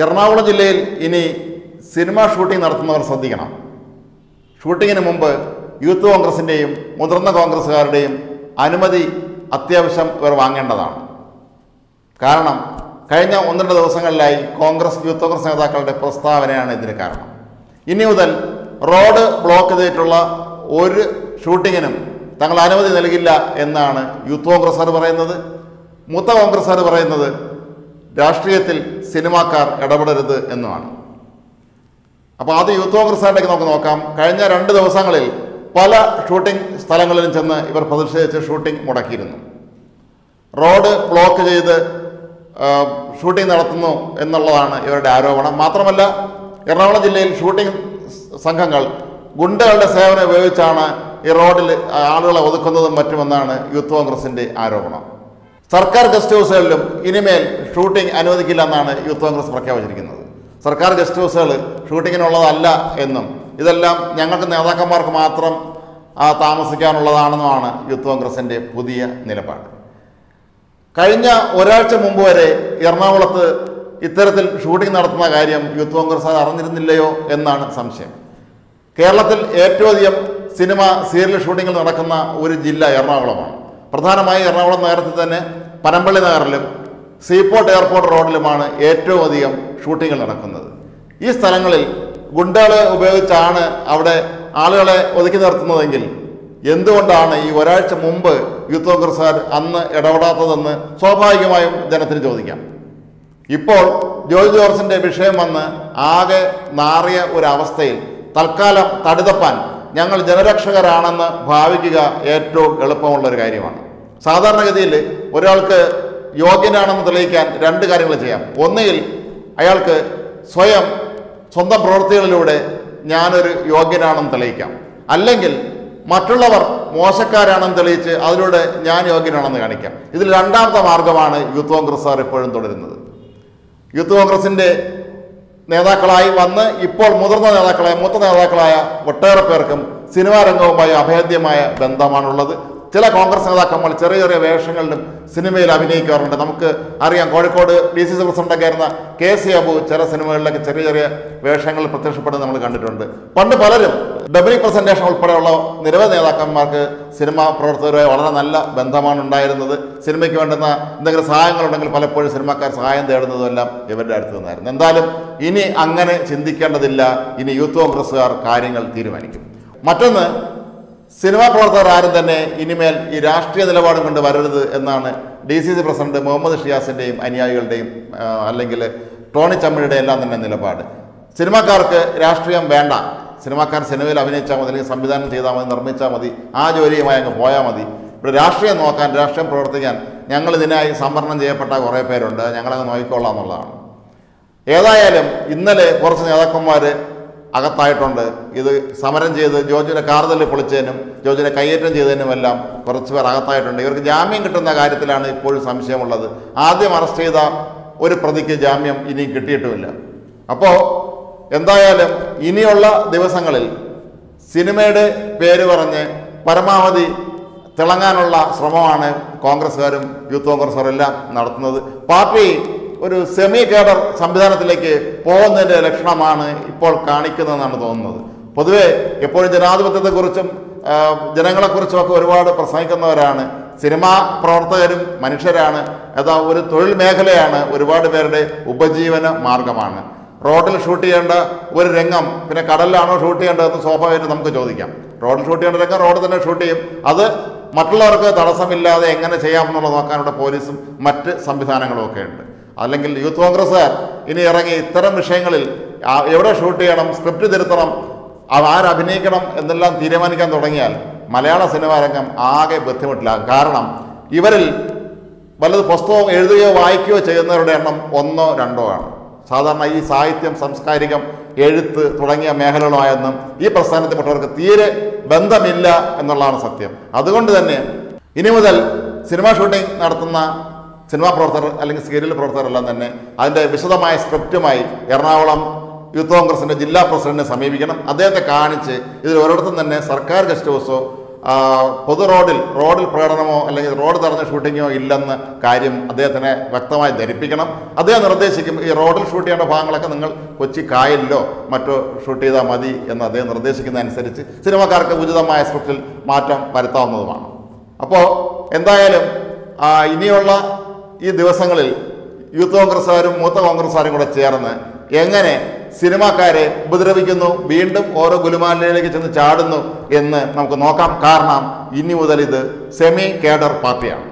എറണാകുളം ജില്ലയിൽ ഇനി cinema shooting നടത്തുന്നവർ ശ്രദ്ധിക്കണം. ഷൂട്ടിങ്ങിന് മുമ്പ് യൂത്ത് കോൺഗ്രസിൻ്റെയും മുതിർന്ന കോൺഗ്രസ്സുകാരുടെയും അനുമതി അത്യാവശ്യം ഇവർ വാങ്ങേണ്ടതാണ്. കാരണം കഴിഞ്ഞ ഒന്ന് രണ്ട് ദിവസങ്ങളിലായി യൂത്ത് കോൺഗ്രസ് നേതാക്കളുടെ പ്രസ്താവനയാണ് ഇതിന് കാരണം. ഇനി മുതൽ റോഡ് ബ്ലോക്ക് ചെയ്തിട്ടുള്ള ഒരു ഷൂട്ടിങ്ങിനും തങ്ങൾ അനുമതി നൽകില്ല എന്നാണ് യൂത്ത് കോൺഗ്രസ്സുകാർ പറയുന്നത്. മൂത്ത കോൺഗ്രസ്സുകാർ പറയുന്നത് രാഷ്ട്രീയത്തിൽ സിനിമാക്കാർ ഇടപെടരുത് എന്നുമാണ്. അപ്പോൾ ആദ്യം യൂത്ത് കോൺഗ്രസ്സുകാരുടെ നമുക്ക് നോക്കാം. കഴിഞ്ഞ രണ്ട് ദിവസങ്ങളിൽ പല ഷൂട്ടിംഗ് സ്ഥലങ്ങളിലും ചെന്ന് ഇവർ പ്രതിഷേധിച്ച് ഷൂട്ടിംഗ് മുടക്കിയിരുന്നു. റോഡ് ബ്ലോക്ക് ചെയ്ത് ഷൂട്ടിംഗ് നടത്തുന്നു എന്നുള്ളതാണ് ഇവരുടെ ആരോപണം. മാത്രമല്ല എറണാകുളം ജില്ലയിൽ ഷൂട്ടിംഗ് സംഘങ്ങൾ ഗുണ്ടകളുടെ സേവനം ഉപയോഗിച്ചാണ് ഈ റോഡിൽ ആളുകളെ ഒതുക്കുന്നതും മറ്റുമെന്നാണ് യൂത്ത് കോൺഗ്രസിൻ്റെ ആരോപണം. സർക്കാർ ഗസ്റ്റ് ഹൗസുകളിലും ഇനിമേൽ ഷൂട്ടിംഗ് അനുവദിക്കില്ല എന്നാണ് യൂത്ത് കോൺഗ്രസ് പ്രഖ്യാപിച്ചിരിക്കുന്നത്. സർക്കാർ ഗസ്റ്റ് ഹൗസുകൾ ഷൂട്ടിങ്ങിനുള്ളതല്ല എന്നും ഇതെല്ലാം ഞങ്ങൾക്ക് നേതാക്കന്മാർക്ക് മാത്രം താമസിക്കാനുള്ളതാണെന്നുമാണ് യൂത്ത് കോൺഗ്രസിൻ്റെ പുതിയ നിലപാട്. കഴിഞ്ഞ ഒരാഴ്ച മുമ്പ് വരെ എറണാകുളത്ത് ഇത്തരത്തിൽ ഷൂട്ടിംഗ് നടത്തുന്ന കാര്യം യൂത്ത് കോൺഗ്രസ് അത് അറിഞ്ഞിരുന്നില്ലയോ എന്നാണ് സംശയം. കേരളത്തിൽ ഏറ്റവും അധികം സിനിമ സീരിയൽ ഷൂട്ടിങ്ങിൽ നടക്കുന്ന ഒരു ജില്ല എറണാകുളമാണ്. പ്രധാനമായി എറണാകുളം നഗരത്തിൽ തന്നെ പനമ്പള്ളി നഗറിലും സീപോർട്ട് എയർപോർട്ട് റോഡിലുമാണ് ഏറ്റവും അധികം ഷൂട്ടിങ്ങുകൾ നടക്കുന്നത്. ഈ സ്ഥലങ്ങളിൽ ഗുണ്ടകളെ ഉപയോഗിച്ചാണ് അവിടെ ആളുകളെ ഒതുക്കി നിർത്തുന്നതെങ്കിൽ എന്തുകൊണ്ടാണ് ഈ ഒരാഴ്ച മുമ്പ് യൂത്ത് കോൺഗ്രസ്സുകാർ അന്ന് ഇടപെടാത്തതെന്ന് സ്വാഭാവികമായും ജനത്തിന് ചോദിക്കാം. ഇപ്പോൾ ജോർജ് ജോർജിൻ്റെ വിഷയം വന്ന് ആകെ നാറിയ ഒരവസ്ഥയിൽ തൽക്കാലം തടിതപ്പാൻ ഞങ്ങൾ ജനരക്ഷകരാണെന്ന് ഭാവിക്കുക ഏറ്റവും എളുപ്പമുള്ളൊരു കാര്യമാണ്. സാധാരണഗതിയിൽ ഒരാൾക്ക് യോഗ്യനാണെന്ന് തെളിയിക്കാൻ രണ്ട് കാര്യങ്ങൾ ചെയ്യാം. ഒന്നുകിൽ അയാൾക്ക് സ്വന്തം പ്രവൃത്തികളിലൂടെ ഞാനൊരു യോഗ്യനാണെന്ന് തെളിയിക്കാം, അല്ലെങ്കിൽ മറ്റുള്ളവർ മോശക്കാരാണെന്ന് തെളിയിച്ച് അതിലൂടെ ഞാൻ യോഗ്യനാണെന്ന് കാണിക്കാം. ഇതിൽ രണ്ടാമത്തെ മാർഗമാണ് യൂത്ത് കോൺഗ്രസ്സുകാർ ഇപ്പോഴും തുടരുന്നത്. യൂത്ത് കോൺഗ്രസിൻ്റെ നേതാക്കളായി വന്ന് ഇപ്പോൾ മൂത്ത നേതാക്കളായ ഒട്ടേറെ പേർക്കും സിനിമാ രംഗവുമായി അഭേദ്യമായ ബന്ധമാണുള്ളത്. ചില കോൺഗ്രസ് നേതാക്കന്മാർ ചെറിയ ചെറിയ വേഷങ്ങളിലും സിനിമയിൽ അഭിനയിക്കാറുണ്ട്. നമുക്ക് അറിയാം, കോഴിക്കോട് DCC പ്രസിഡന്റൊക്കെ ആയിരുന്ന KC അബു ചില സിനിമകളിലൊക്കെ ചെറിയ ചെറിയ വേഷങ്ങളിൽ പ്രത്യക്ഷപ്പെടുന്നത് നമ്മൾ കണ്ടിട്ടുണ്ട്. പണ്ട് പലരും ഡബിൾ പ്രസന്റേഷൻ ഉൾപ്പെടെയുള്ള നിരവധി നേതാക്കന്മാർക്ക് സിനിമാ പ്രവർത്തകരുമായി വളരെ നല്ല ബന്ധമാണ് ഉണ്ടായിരുന്നത്. സിനിമയ്ക്ക് വേണ്ടുന്ന എന്തെങ്കിലും സഹായങ്ങളുണ്ടെങ്കിൽ പലപ്പോഴും സിനിമാക്കാർ സഹായം തേടുന്നതെല്ലാം ഇവരുടെ അടുത്ത് നിന്നായിരുന്നു. എന്തായാലും ഇനി അങ്ങനെ ചിന്തിക്കേണ്ടതില്ല. ഇനി യൂത്ത് കോൺഗ്രസ്സുകാർ കാര്യങ്ങൾ തീരുമാനിക്കും. മറ്റൊന്ന്, സിനിമാ പ്രവർത്തകർ ആരും തന്നെ ഇനിമേൽ ഈ രാഷ്ട്രീയ നിലപാടും കൊണ്ട് വരരുത് എന്നാണ് DCC പ്രസിഡന്റ് മുഹമ്മദ് ഷിയാസിൻ്റെയും അനുയായികളുടെയും അല്ലെങ്കിൽ ടോണി ചമ്മയുടെ എല്ലാം തന്നെ നിലപാട്. സിനിമാക്കാർക്ക് രാഷ്ട്രീയം വേണ്ട, സിനിമാക്കാർ സിനിമയിൽ അഭിനയിച്ചാൽ മതി, അല്ലെങ്കിൽ സംവിധാനം ചെയ്താൽ മതി, നിർമ്മിച്ചാൽ മതി, ആ ജോലിയുമായി അങ്ങ് പോയാൽ മതി. ഇവിടെ രാഷ്ട്രീയം നോക്കാൻ, രാഷ്ട്രീയം പ്രവർത്തിക്കാൻ ഞങ്ങളിതിനായി സംവരണം ചെയ്യപ്പെട്ട കുറേ പേരുണ്ട്, ഞങ്ങളങ്ങ് നോക്കിക്കൊള്ളാം എന്നുള്ളതാണ്. ഏതായാലും ഇന്നലെ കുറച്ച് നേതാക്കന്മാർ അകത്തായിട്ടുണ്ട്. ഇത് സമരം ചെയ്ത് ജോർജിനെ കാറുതല്ലി പൊളിച്ചതിനും ജോർജിനെ കയ്യേറ്റം ചെയ്തതിനുമെല്ലാം കുറച്ച് പേർ അകത്തായിട്ടുണ്ട്. ഇവർക്ക് ജാമ്യം കിട്ടുന്ന കാര്യത്തിലാണ് ഇപ്പോഴും സംശയമുള്ളത്. ആദ്യം അറസ്റ്റ് ചെയ്ത ഒരു പ്രതിക്ക് ജാമ്യം ഇനിയും കിട്ടിയിട്ടുമില്ല. അപ്പോൾ എന്തായാലും ഇനിയുള്ള ദിവസങ്ങളിൽ സിനിമയുടെ പേര് പറഞ്ഞ് പരമാവധി തിളങ്ങാനുള്ള ശ്രമമാണ് കോൺഗ്രസ്സുകാരും യൂത്ത് കോൺഗ്രസ്സുകാരും എല്ലാം നടത്തുന്നത്. പാർട്ടി ഒരു സെമി കേഡർ സംവിധാനത്തിലേക്ക് പോകുന്നതിൻ്റെ ലക്ഷണമാണ് ഇപ്പോൾ കാണിക്കുന്നതെന്നാണ് തോന്നുന്നത്. പൊതുവേ എപ്പോഴും ജനാധിപത്യത്തെക്കുറിച്ചും ജനങ്ങളെക്കുറിച്ചുമൊക്കെ ഒരുപാട് പ്രസംഗിക്കുന്നവരാണ് സിനിമാ പ്രവർത്തകരും. മനുഷ്യരാണ്, അതാ ഒരു തൊഴിൽ മേഖലയാണ്, ഒരുപാട് പേരുടെ ഉപജീവന മാർഗമാണ്. റോഡിൽ ഷൂട്ട് ചെയ്യേണ്ട ഒരു രംഗം പിന്നെ കടലിലാണോ ഷൂട്ട് ചെയ്യേണ്ടതെന്ന് സ്വാഭാവികമായിട്ട് നമുക്ക് ചോദിക്കാം. റോഡിൽ ഷൂട്ട് ചെയ്യേണ്ട രംഗം റോഡ് തന്നെ ഷൂട്ട് ചെയ്യും. അത് മറ്റുള്ളവർക്ക് തടസ്സമില്ലാതെ എങ്ങനെ ചെയ്യാമെന്നുള്ളത് നോക്കാനുള്ള പോലീസും മറ്റ് സംവിധാനങ്ങളും ഒക്കെ ഉണ്ട്. അല്ലെങ്കിൽ യൂത്ത് കോൺഗ്രസ്സുകാർ ഇനി ഇറങ്ങി ഇത്തരം വിഷയങ്ങളിൽ എവിടെ ഷൂട്ട് ചെയ്യണം, സ്ക്രിപ്റ്റ് തിരുത്തണം, ആരഭിനയിക്കണം എന്നെല്ലാം തീരുമാനിക്കാൻ തുടങ്ങിയാൽ മലയാള സിനിമാ രംഗം ആകെ ബുദ്ധിമുട്ടിലാകും. കാരണം ഇവരിൽ വല്ലത് പുസ്തകമോ എഴുതുകയോ വായിക്കുകയോ ചെയ്യുന്നവരുടെ എണ്ണം 1-2 ആണ്. സാധാരണ ഈ സാഹിത്യം, സാംസ്കാരികം, എഴുത്ത് തുടങ്ങിയ മേഖലകളുമായൊന്നും ഈ പ്രസ്ഥാനത്തിൽപ്പെട്ടവർക്ക് തീരെ ബന്ധമില്ല എന്നുള്ളതാണ് സത്യം. അതുകൊണ്ട് തന്നെ ഇനി മുതൽ സിനിമാ ഷൂട്ടിംഗ് നടത്തുന്ന സിനിമാ പ്രവർത്തകർ അല്ലെങ്കിൽ സീരിയൽ പ്രവർത്തകരെല്ലാം തന്നെ അതിൻ്റെ വിശദമായ സ്ക്രിപ്റ്റുമായി എറണാകുളം യൂത്ത് കോൺഗ്രസിൻ്റെ ജില്ലാ പ്രസിഡന്റിനെ സമീപിക്കണം. അദ്ദേഹത്തെ കാണിച്ച് ഇതിൽ ഒരിടത്തും തന്നെ സർക്കാർ ഗസ്റ്റ് ഹൗസോ പൊതു റോഡിൽ പ്രകടനമോ അല്ലെങ്കിൽ റോഡ് തടഞ്ഞ ഷൂട്ടിങ്ങോ ഇല്ലെന്ന കാര്യം അദ്ദേഹത്തിനെ വ്യക്തമായി ധരിപ്പിക്കണം. അദ്ദേഹം നിർദ്ദേശിക്കും ഈ റോഡിൽ ഷൂട്ട് ചെയ്യേണ്ട ഭാഗങ്ങളൊക്കെ നിങ്ങൾ കൊച്ചി കായലിലോ മറ്റോ ഷൂട്ട് ചെയ്താൽ മതി എന്ന് അദ്ദേഹം നിർദ്ദേശിക്കുന്നതനുസരിച്ച് സിനിമാക്കാർക്ക് ഉചിതമായ സ്ക്രിപ്റ്റിൽ മാറ്റം വരുത്താവുന്നതുമാണ്. അപ്പോൾ എന്തായാലും ഇനിയുള്ള ഈ ദിവസങ്ങളിൽ യൂത്ത് കോൺഗ്രസ്സുകാരും മൂത്ത കോൺഗ്രസ്സുകാരും കൂടെ ചേർന്ന് എങ്ങനെ സിനിമാക്കാരെ ഉപദ്രവിക്കുന്നു, വീണ്ടും ഓരോ ഗുലുമാലയിലേക്ക് ചെന്ന് ചാടുന്നു എന്ന് നമുക്ക് നോക്കാം. കാരണം ഇനി മുതൽ ഇത് സെമി കേഡർ പാർട്ടിയാണ്.